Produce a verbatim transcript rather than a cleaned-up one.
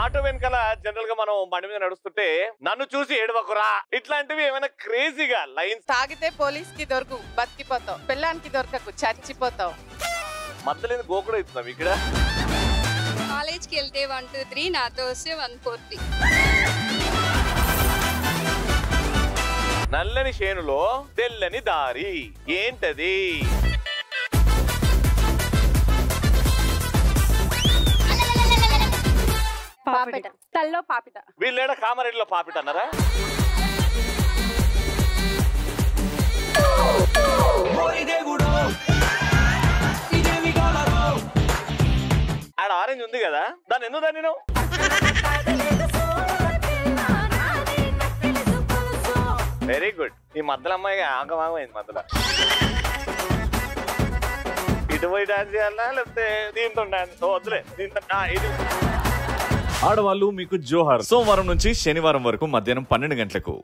Auto వెనకల general గా మనం బండి మీద నడుస్తుంటే నన్ను చూసి ఏడవకురా ఇట్లాంటివి ఏమైనా క్రేజీగా లైన్స్ తాగితే పోలీస్ కి దొరుకు బతికిపోతావు పిల్లానికి దొరకకు చచ్చిపోతావు మద్దలేని గోకుడ ఇస్తున్నాం ఇక్కడ కాలేజ్ కి వెళ్తే వన్ టూ త్రీ నాతో వస్తే వన్ ఫోర్ త్రీ నల్లని శేనులో తెల్లని దారి ఏంటది పాపిట తల్లో పాపిట వీళ్ళేడ కామరేడ్లో పాపిట అన్నారా ఆడ ఆరెంజ్ ఉంది కదా దాన్ని ఎందుకు దాన్ని నువ్వు వెరీ గుడ్ ఈ మధ్యలో అమ్మాయిగా ఆగమాగమైంది మధ్యలో ఇటుపోయి డాన్స్ చేయాలా లేకపోతే దీంతో డాన్స్ వద్దులే దీంతో ఇది ఆడవాళ్ళు మీకు జోహార్ సోమవారం నుంచి శనివారం వరకు మధ్యాహ్నం పన్నెండు గంటలకు.